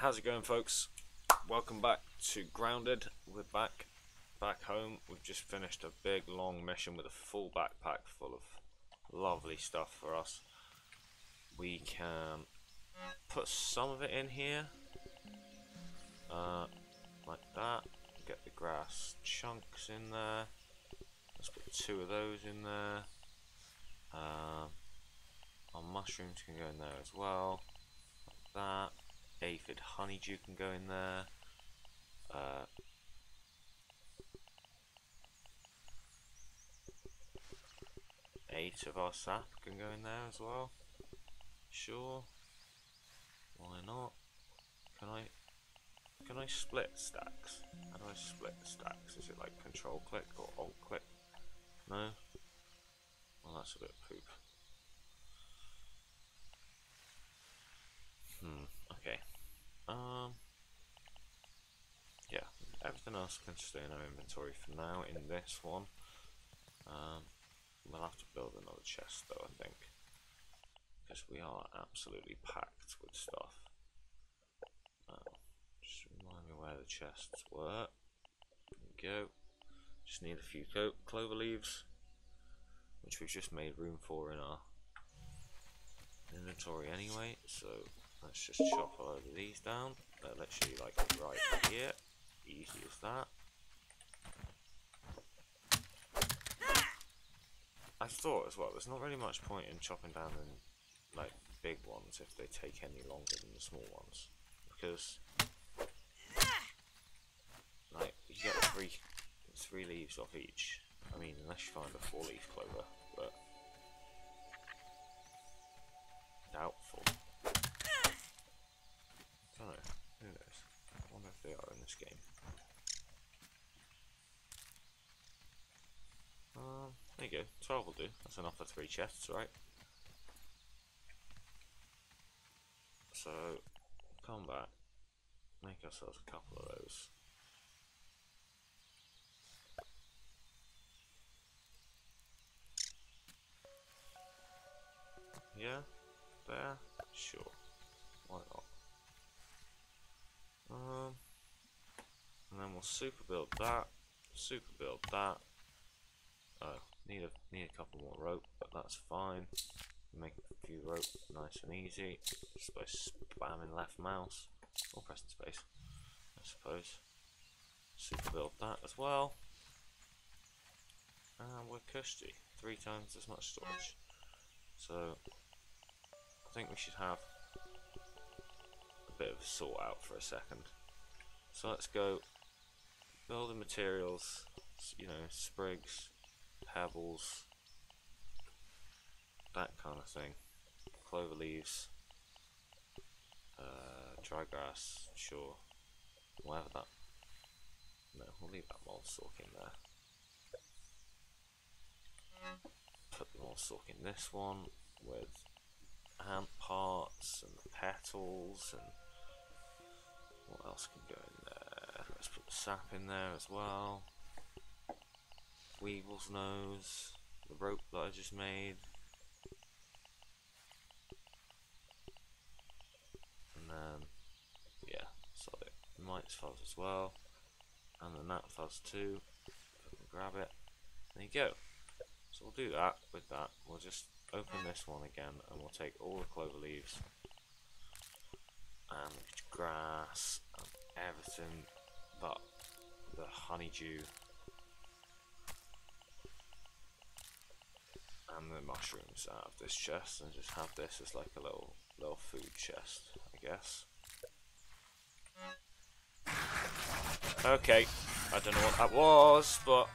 How's it going, folks? Welcome back to Grounded. We're back home. We've just finished a big long mission with a full backpack full of lovely stuff for us. We can put some of it in here like that. Get the grass chunks in there. Let's put two of those in there. Our mushrooms can go in there as well, like that. Aphid honeydew can go in there. Eight of our sap can go in there as well. Sure, why not? Can I split stacks? How do I split stacks? Is it like control click or alt click? No. Well, that's a bit poop. Okay. Yeah, everything else can stay in our inventory for now in this one. We'll have to build another chest though, I think, because we are absolutely packed with stuff. Just remind me where the chests were. There we go. Just need a few clover leaves, which we've just made room for in our inventory anyway, so let's just chop all of these down. They're literally like right here. Easy as that. I thought as well, there's not really much point in chopping down in like big ones if they take any longer than the small ones, because like you get three leaves off each. I mean, unless you find a four-leaf clover, but doubtful. I don't know. Who knows? I wonder if they are in this game. There you go. 12 will do. That's enough for 3 chests, right? So, come back. Make ourselves a couple of those. Yeah? There? Sure. Why not? And then we'll super build that, super build that. Oh, need a couple more rope, but that's fine. Make a few rope, nice and easy, just by spamming left mouse or pressing space, I suppose. Super build that as well, and we're cushy. 3 times as much storage. So I think we should have bit of a sort out for a second. So let's go build the materials, you know, sprigs, pebbles, that kind of thing, clover leaves, dry grass, sure, whatever that, no, we'll leave that mold stalk in there, put the mold stalk in this one with ant parts and the petals and what else can go in there? Let's put the sap in there as well. Weevil's nose, the rope that I just made, and then yeah, so the mites fuzz as well, and the gnat fuzz too. Grab it. There you go. So we'll do that with that. We'll just open this one again, and we'll take all the clover leaves and grass and everything but the honeydew and the mushrooms out of this chest, and just have this as like a little food chest, I guess. Okay, I don't know what that was, but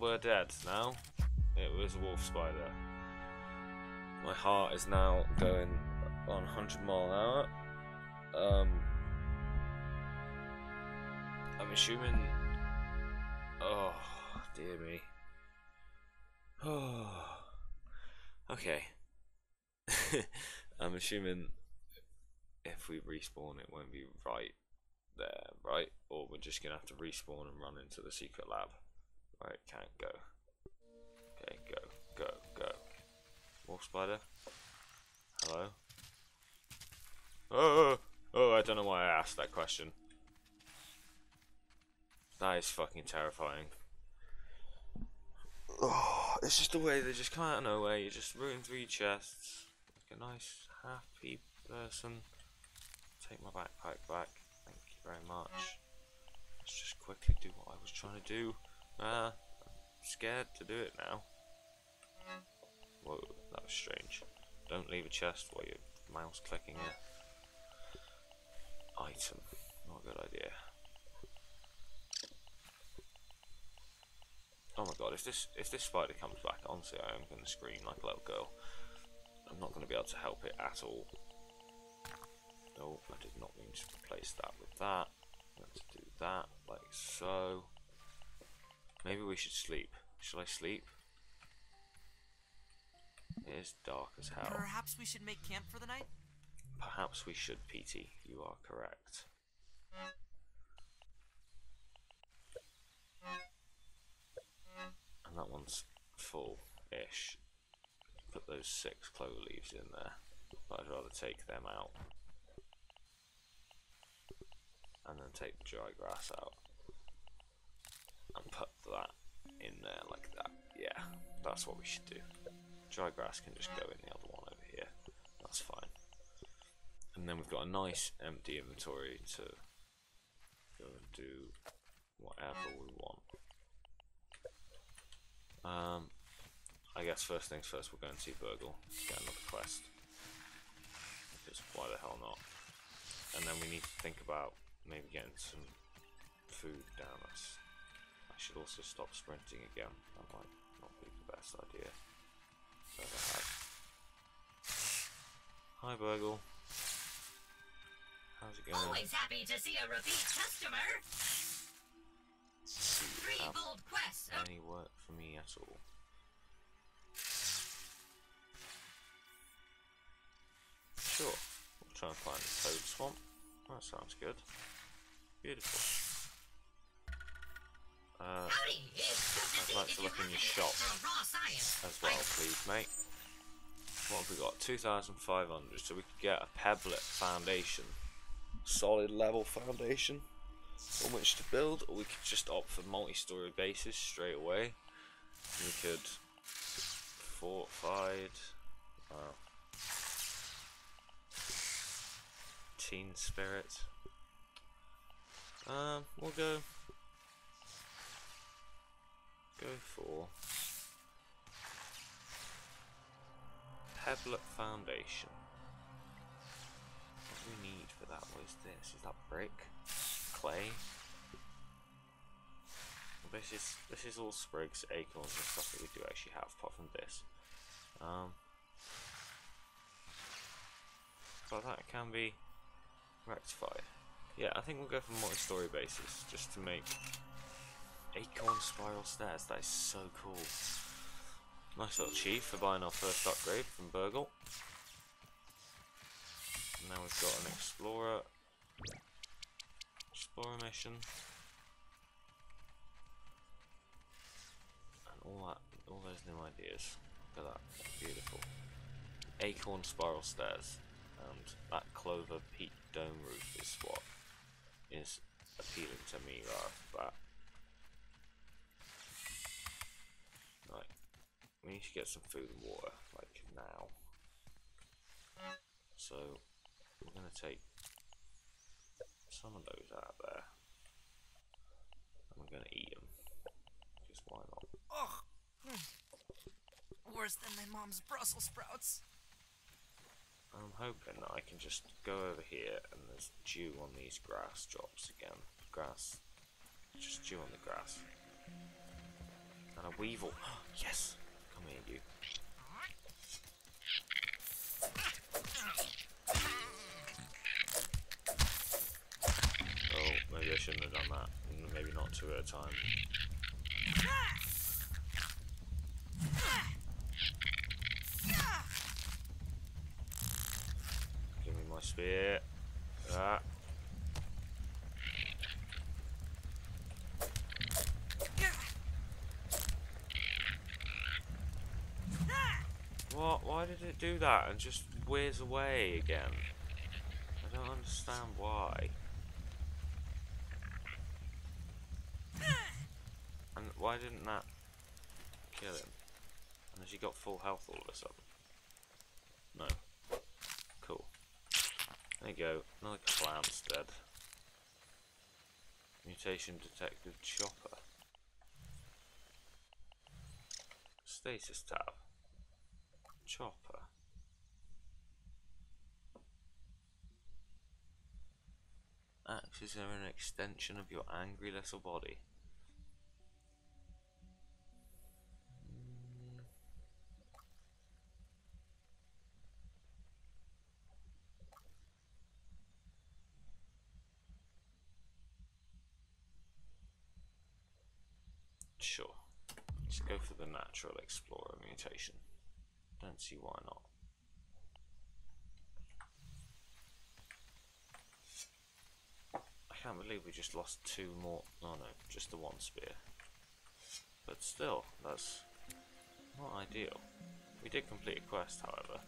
we're dead now. It was a wolf spider. My heart is now going on 100 mph. I'm assuming. Oh dear me. Oh. Okay. I'm assuming if we respawn, it won't be right there, right? Or we're just gonna have to respawn and run into the secret lab. Right? Can't go. Okay, go, go, go. Wolf spider. Hello. Oh, Oh, I don't know why I asked that question. That is fucking terrifying. Oh, it's just the way they just come out of nowhere. You just ruin three chests. Like a nice, happy person. Take my backpack back. Thank you very much. Let's just quickly do what I was trying to do. I'm scared to do it now. Whoa, that was strange. Don't leave a chest while you're mouse clicking it. Item. Not a good idea. Oh my god, if this spider comes back, honestly I am gonna scream like a little girl. I'm not gonna be able to help it at all. No, I did not mean to replace that with that. Let's do that like so. Maybe we should sleep. Shall I sleep? It is dark as hell. Perhaps we should make camp for the night? Perhaps we should, PT. You are correct. And that one's full-ish. Put those 6 clover leaves in there. But I'd rather take them out. And then take the dry grass out. And put that in there like that. Yeah, that's what we should do. Dry grass can just go in the other one over here. That's fine. And then we've got a nice empty inventory to go and do whatever we want. I guess first things first, we'll go and see Burgle, get another quest. Because why the hell not? And then we need to think about maybe getting some food down us. I should also stop sprinting again. That might not be the best idea I've ever had. Hi Burgle. How's it going? Always happy to see a repeat customer. Three gold quests. Any work for me at all? Sure. We'll try and find the toad swamp. That sounds good. Beautiful. I'd like to look in your shop as well, please, mate. What have we got? 2,500. So we could get a pebblet foundation, solid level foundation. On which to build, or we could just opt for multi-story bases straight away. We could fortified, teen spirit. We'll go for pebblet foundation. What do we need for that? What is this? Is that brick? Clay. This is all sprigs, acorns, and stuff that we do actually have, apart from this. But that can be rectified. Yeah, I think we'll go for multi-story bases just to make Acorn Spiral Stairs. That is so cool. Nice little chief for buying our first upgrade from Burgle. And now we've got an explorer mission, and all those new ideas. Look at that, beautiful. Acorn Spiral Stairs, and that Clover Peak Dome Roof is what is appealing to me right off the bat. Right, we need to get some food and water, like now. So we're gonna take some of those out there. I'm gonna eat them. Just why not? Oh, worse than my mom's Brussels sprouts. I'm hoping that I can just go over here and there's dew on these grass drops again. Grass. Just dew on the grass. And a weevil. Yes! Come here, you. Maybe I shouldn't have done that. Maybe not 2 at a time. Give me my spear. Ah. What? Why did it do that and just whiz away again? I don't understand. understand why. And why didn't that kill him? And has he got full health all of a sudden? No. Cool. There you go. Another clam's dead. Mutation detected chopper. Status tab. Chopper. Axes are an extension of your angry little body. Sure. Let's go for the natural explorer mutation. Don't see why not. I can't believe we just lost two more. Oh no, just the one spear. But still, that's not ideal. We did complete a quest, however.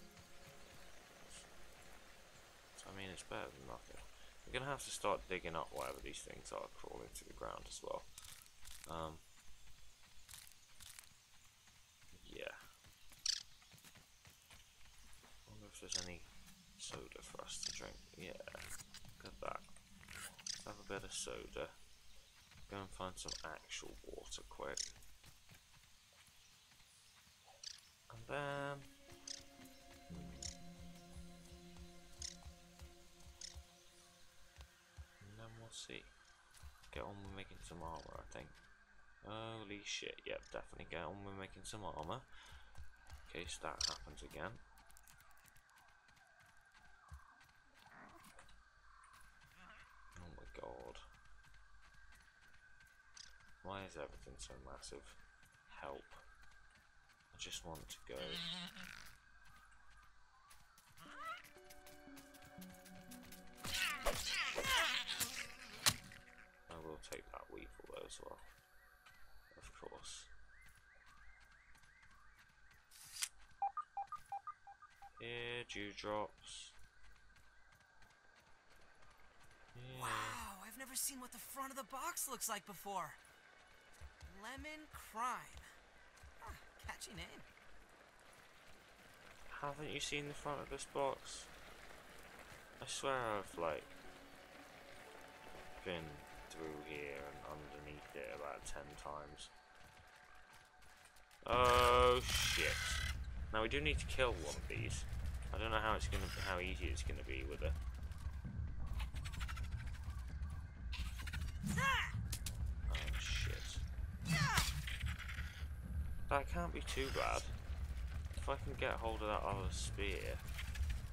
I mean, it's better than nothing. We're going to have to start digging up wherever these things are crawling to the ground as well. Yeah. I wonder if there's any soda for us to drink. Yeah, got that. Have a bit of soda. Go and find some actual water quick. And then we'll see. Get on with making some armor, I think. Holy shit, yep, definitely get on with making some armor. In case that happens again. Why is everything so massive? Help. I just want to go. I will take that weevil though as well. Of course. Here, dewdrops. Yeah. Wow, I've never seen what the front of the box looks like before. Lemon Crime. Huh, catchy name. Haven't you seen the front of this box? I swear I've like been through here and underneath it about 10 times. Oh shit. Now we do need to kill one of these. I don't know how it's gonna be, how easy it's gonna be with it. That can't be too bad. If I can get hold of that other spear,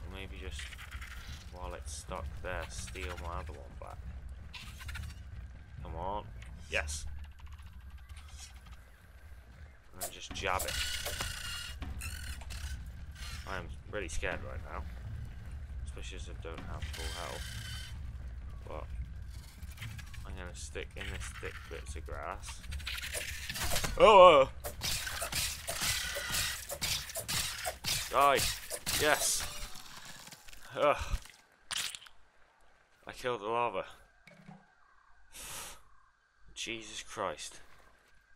or maybe just while it's stuck there, steal my other one back. Come on. Yes. And then just jab it. I am really scared right now. Especially as I don't have full health. But I'm going to stick in this thick bits of grass. Oh! Die! Yes! Ugh. I killed the lava. Jesus Christ.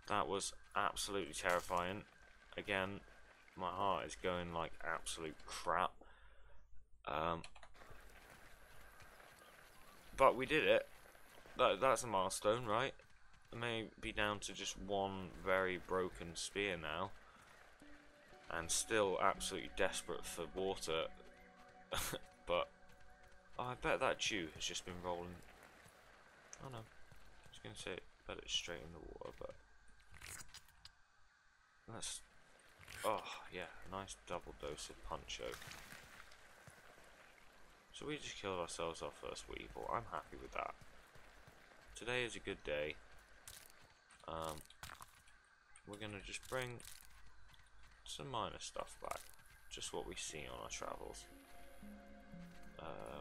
That was absolutely terrifying. Again, my heart is going like absolute crap. But we did it. That's a milestone, right? I may be down to just one very broken spear now. And still absolutely desperate for water, but oh, I bet that dew has just been rolling. Oh no, I was going to say I bet it's straight in the water, but that's, oh yeah, nice double dose of punch oak. So we just killed ourselves our first weevil. I'm happy with that. Today is a good day. We're going to just bring some minor stuff back, just what we see on our travels.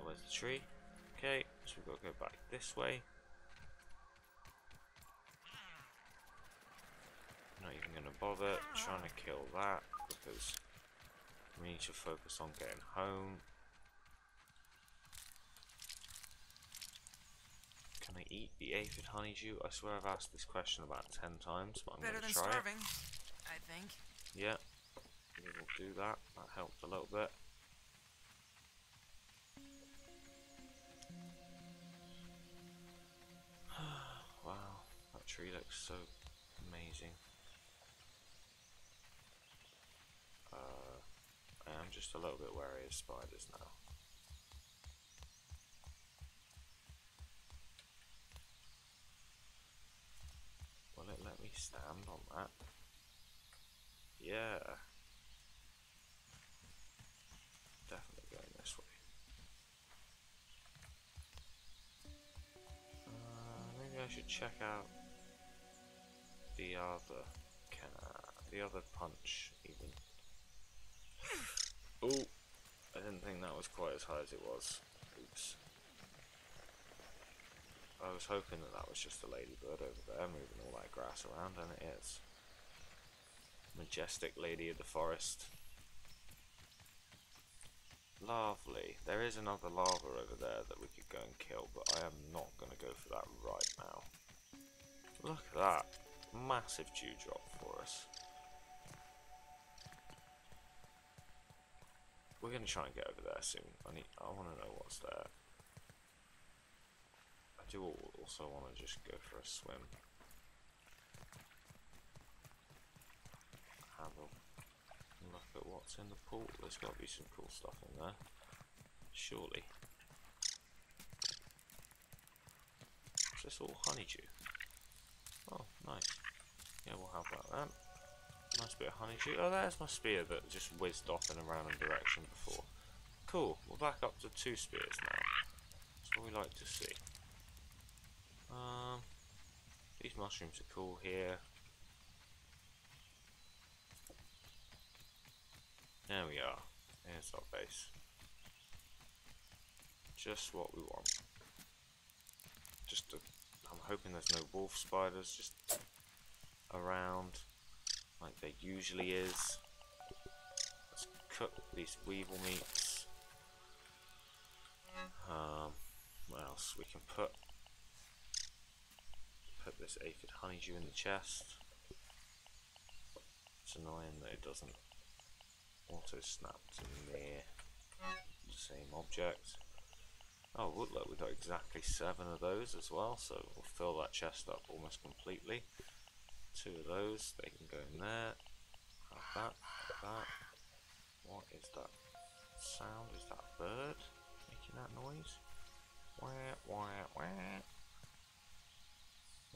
Where's the tree? Okay, so we've got to go back this way. Not even going to bother trying to kill that because we need to focus on getting home. I eat the aphid honeydew? I swear I've asked this question about 10 times, but I'm going to try. Better than starving, I think. Yeah, we will do that. That helped a little bit. Wow, that tree looks so amazing. I am just a little bit wary of spiders now. Will it let me stand on that? Yeah. Definitely going this way. Maybe I should check out the other punch even. Oh, I didn't think that was quite as high as it was. Oops. I was hoping that that was just a ladybird over there moving all that grass around, and it is. Majestic lady of the forest. Lovely. There is another lava over there that we could go and kill, but I am not going to go for that right now. Look at that. Massive dewdrop for us. We're going to try and get over there soon. I want to know what's there. I do also want to just go for a swim. Have a look at what's in the pool. There's got to be some cool stuff in there, surely. Is this all honeydew? Oh, nice. Yeah, we'll have that then. Nice bit of honeydew. Oh, there's my spear that just whizzed off in a random direction before. Cool, we're back up to 2 spears now. That's what we like to see. These mushrooms are cool here. There we are. Here's our base. Just what we want. I'm hoping there's no wolf spiders just around, like there usually is. Let's cook these weevil meats. What else? We can put this aphid honeydew in the chest. It's annoying that it doesn't auto snap to near the same object. Oh, look, we've got exactly 7 of those as well, so we'll fill that chest up almost completely. 2 of those, they can go in there. Have that, have that. What is that sound? Is that a bird making that noise? Wah, wah, wah.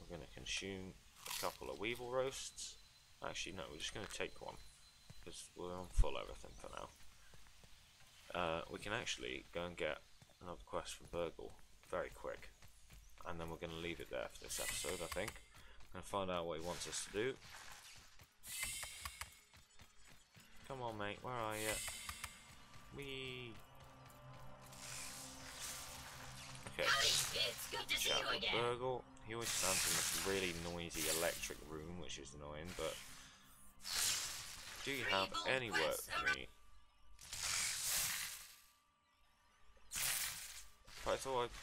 We're going to consume a couple of weevil roasts. Actually, no, we're just going to take one, because we're on full everything for now. We can actually go and get another quest from Burgle very quick, and then we're going to leave it there for this episode, I think. I'm going to find out what he wants us to do. Come on, mate, where are you? Wee. Okay. It's good to see you again. Burgle. He always stands in this really noisy electric room, which is annoying, but do you have any work for me? Right, it's all right.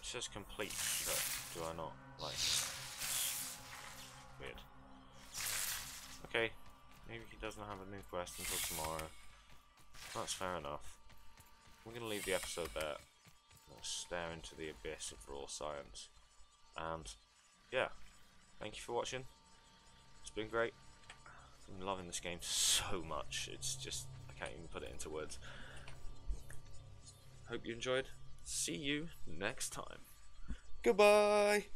It says complete, but do I not? Like, weird. Okay, maybe he doesn't have a new quest until tomorrow. That's fair enough. We're going to leave the episode there. I'm going to stare into the abyss of raw science. And, yeah. Thank you for watching. It's been great. I'm loving this game so much. It's just, I can't even put it into words. Hope you enjoyed. See you next time. Goodbye!